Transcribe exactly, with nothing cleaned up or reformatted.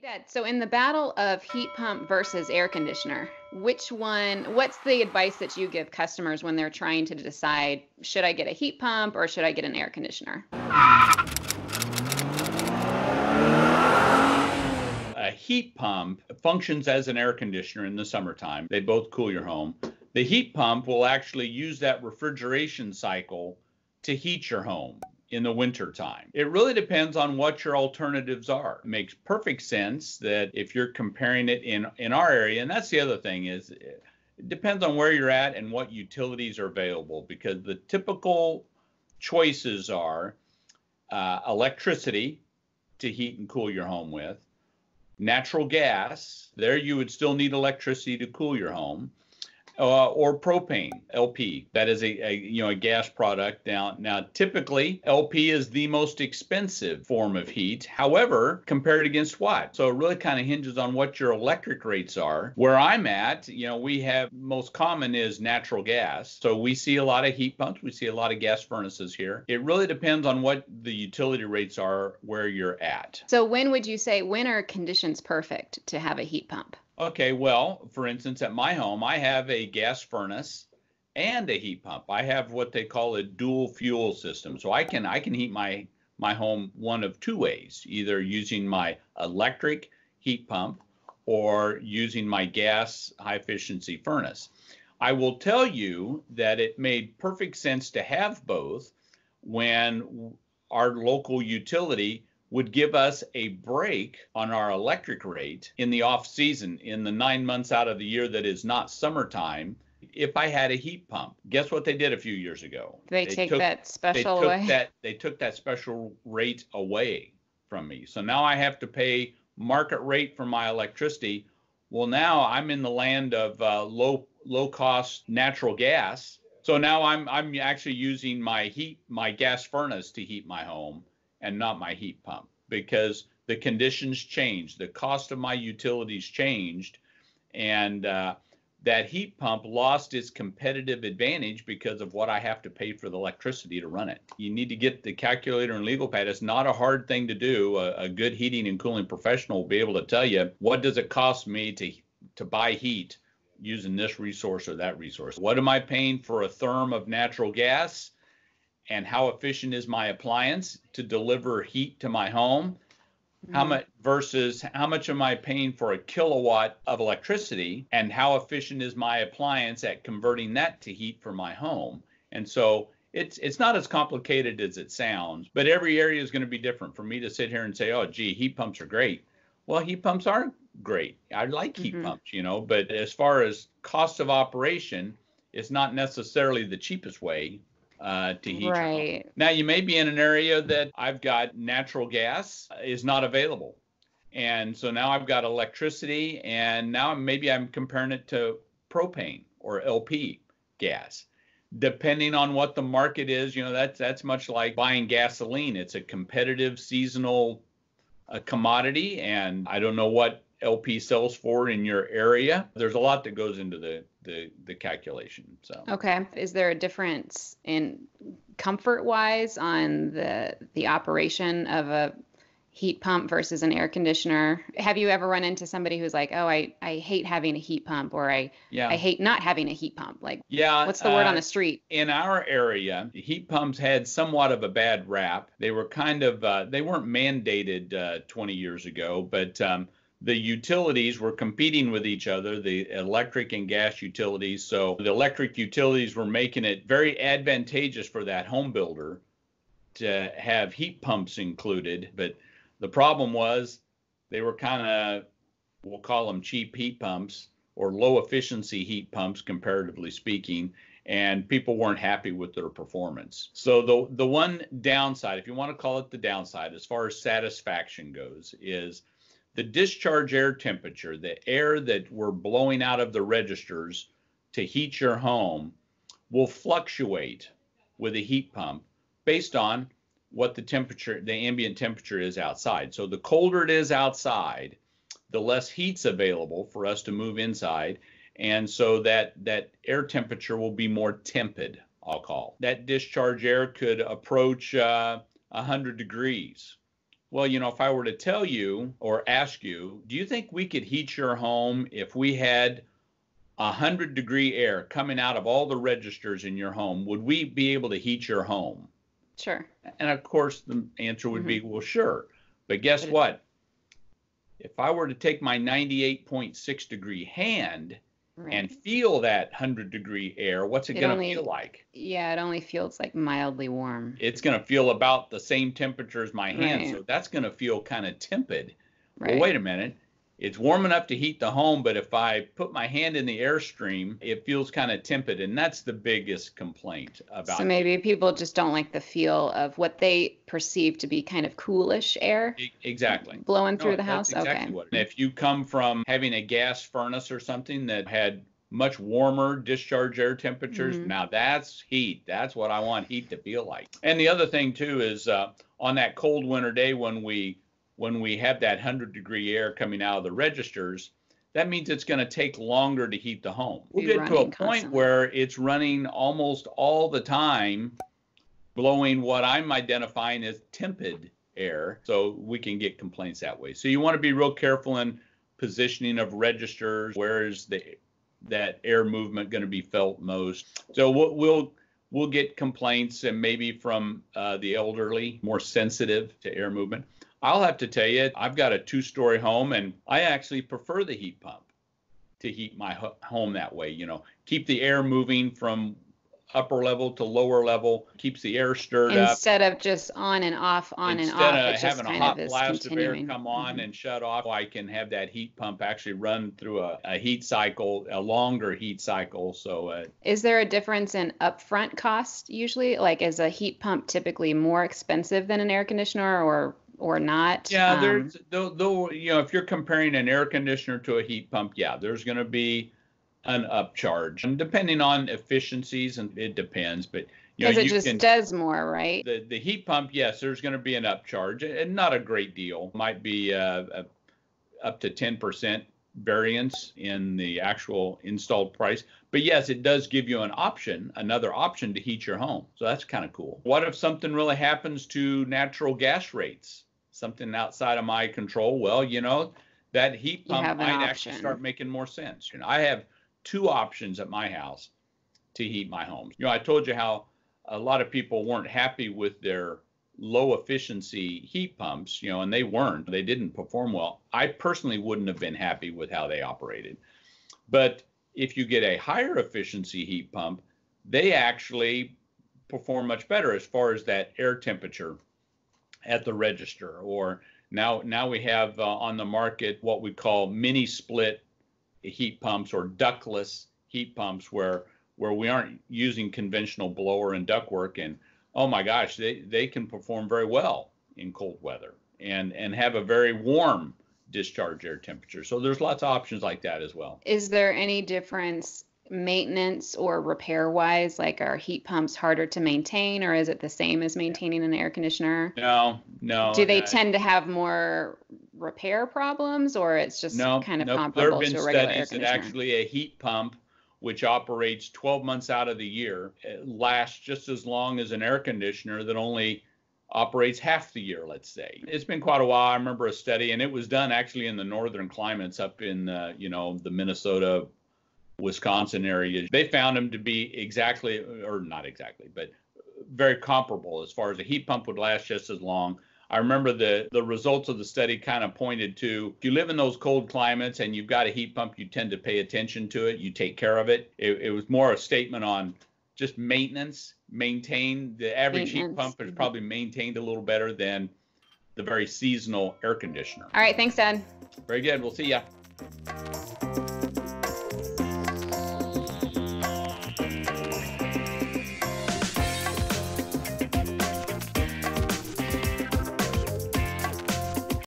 Hey Dad, so in the battle of heat pump versus air conditioner, which one, what's the advice that you give customers when they're trying to decide, should I get a heat pump or should I get an air conditioner? A heat pump functions as an air conditioner in the summertime. They both cool your home. The heat pump will actually use that refrigeration cycle to heat your home in the winter time. It really depends on what your alternatives are. It makes perfect sense that if you're comparing it in, in our area, and that's the other thing is, it depends on where you're at and what utilities are available, because the typical choices are uh, electricity to heat and cool your home with, natural gas, there you would still need electricity to cool your home, Uh, or propane, L P. That is a, a you know a gas product. Now, now typically L P is the most expensive form of heat. However, compared against what? So it really kind of hinges on what your electric rates are. Where I'm at, you know, we have most common is natural gas. So we see a lot of heat pumps. We see a lot of gas furnaces here. It really depends on what the utility rates are where you're at. So when would you say when are conditions perfect to have a heat pump? Okay, well, for instance, at my home, I have a gas furnace and a heat pump. I have what they call a dual fuel system. So I can I can heat my, my home one of two ways, either using my electric heat pump or using my gas high efficiency furnace. I will tell you that it made perfect sense to have both when our local utility would give us a break on our electric rate in the off season, in the nine months out of the year that is not summertime, if I had a heat pump. Guess what they did a few years ago? They, they take took, that special they away. Took that, they took that special rate away from me. So now I have to pay market rate for my electricity. Well, now I'm in the land of uh, low low cost natural gas. So now I'm I'm actually using my heat my gas furnace to heat my home, and not my heat pump, because the conditions changed, the cost of my utilities changed, and uh, that heat pump lost its competitive advantage because of what I have to pay for the electricity to run it. You need to get the calculator and legal pad. It's not a hard thing to do. A, a good heating and cooling professional will be able to tell you, what does it cost me to, to buy heat using this resource or that resource? What am I paying for a therm of natural gas? And how efficient is my appliance to deliver heat to my home? Mm-hmm. How much versus how much am I paying for a kilowatt of electricity? And how efficient is my appliance at converting that to heat for my home? And so it's it's not as complicated as it sounds, but every area is going to be different. For me to sit here and say, oh, gee, heat pumps are great. Well, heat pumps are great. I like heat mm-hmm. pumps, you know, but as far as cost of operation, it's not necessarily the cheapest way Uh, to heat right. your home. Now, you may be in an area that I've got natural gas is not available. And so now I've got electricity, and now maybe I'm comparing it to propane or L P gas. Depending on what the market is, you know, that's, that's much like buying gasoline. It's a competitive seasonal uh, commodity, and I don't know what L P sells for in your area. There's a lot that goes into the the, the calculation. So okay, is there a difference in comfort wise on the the operation of a heat pump versus an air conditioner? Have you ever run into somebody who's like, oh, I, I hate having a heat pump, or I yeah. I hate not having a heat pump? Like, yeah, what's the word uh, on the street? In our area, heat pumps had somewhat of a bad rap. They were kind of, uh, they weren't mandated uh, twenty years ago, but um, the utilities were competing with each other, the electric and gas utilities. So the electric utilities were making it very advantageous for that home builder to have heat pumps included. But the problem was they were kind of, we'll call them cheap heat pumps or low efficiency heat pumps, comparatively speaking, and people weren't happy with their performance. So the, the one downside, if you want to call it the downside, as far as satisfaction goes, is the discharge air temperature, the air that we're blowing out of the registers to heat your home, will fluctuate with a heat pump based on what the temperature, the ambient temperature is outside. So the colder it is outside, the less heat's available for us to move inside. And so that, that air temperature will be more tempered, I'll call. That discharge air could approach uh, one hundred degrees well, you know, if I were to tell you or ask you, do you think we could heat your home if we had one hundred degree air coming out of all the registers in your home? Would we be able to heat your home? Sure. And of course, the answer would mm-hmm. be, well, sure. But guess but what? If I were to take my ninety-eight point six degree hand right. and feel that one hundred degree air, what's it, it going to feel like? Yeah, it only feels like mildly warm. It's going to feel about the same temperature as my hand, right. so that's going to feel kind of tepid. Right. Well, wait a minute. It's warm enough to heat the home, but if I put my hand in the airstream, it feels kind of tepid, and that's the biggest complaint about. So maybe it. people just don't like the feel of what they perceive to be kind of coolish air. Exactly. Blowing no, through the house. Exactly okay. What it is. If you come from having a gas furnace or something that had much warmer discharge air temperatures, mm-hmm. now that's heat. That's what I want heat to feel like. And the other thing too is uh, on that cold winter day when we. When we have that one hundred degree air coming out of the registers, that means it's going to take longer to heat the home. We'll get to a point constantly. where it's running almost all the time, blowing what I'm identifying as tepid air, so we can get complaints that way. So you want to be real careful in positioning of registers. Where is the that air movement going to be felt most? So we'll we'll, we'll get complaints, and maybe from uh, the elderly, more sensitive to air movement. I'll have to tell you, I've got a two-story home, and I actually prefer the heat pump to heat my ho- home that way. You know, keep the air moving from upper level to lower level, keeps the air stirred Instead up. Instead of just on and off, on Instead and off. Instead of having a hot blast of air come on mm-hmm. and shut off, I can have that heat pump actually run through a, a heat cycle, a longer heat cycle. So, uh, is there a difference in upfront cost usually? Like, is a heat pump typically more expensive than an air conditioner, or? Or not? Yeah, there's um, though, though you know, if you're comparing an air conditioner to a heat pump, yeah, there's going to be an upcharge, and depending on efficiencies, and it depends. But you know, because it you just can, does more, right? The the heat pump, yes, there's going to be an upcharge, and not a great deal. Might be uh, a, up to ten percent variance in the actual installed price. But yes, it does give you an option, another option to heat your home. So that's kind of cool. What if something really happens to natural gas rates? Something outside of my control, well, you know, that heat pump might actually start making more sense. You know, I have two options at my house to heat my homes. You know, I told you how a lot of people weren't happy with their low efficiency heat pumps, you know, and they weren't, they didn't perform well. I personally wouldn't have been happy with how they operated. But if you get a higher efficiency heat pump, they actually perform much better as far as that air temperature at the register. Or now now we have uh, on the market what we call mini split heat pumps, or ductless heat pumps, where where we aren't using conventional blower and ductwork, and oh my gosh, they they can perform very well in cold weather and and have a very warm discharge air temperature. So there's lots of options like that as well. Is there any difference maintenance or repair wise? Like, are heat pumps harder to maintain, or is it the same as maintaining an air conditioner? No, no. Do they not. tend to have more repair problems, or it's just no, kind of no. comparable to a regular air conditioner? There have been studies that actually a heat pump, which operates twelve months out of the year, lasts just as long as an air conditioner that only operates half the year, let's say. It's been quite a while. I remember a study, and it was done actually in the northern climates up in, uh, you know, the Minnesota, Wisconsin area. They found them to be exactly, or not exactly, but very comparable as far as a heat pump would last just as long. I remember the, the results of the study kind of pointed to, if you live in those cold climates and you've got a heat pump, you tend to pay attention to it, you take care of it. It, it was more a statement on just maintenance, maintain. The average heat pump is probably maintained a little better than the very seasonal air conditioner. All right, thanks, Dad. Very good, we'll see ya.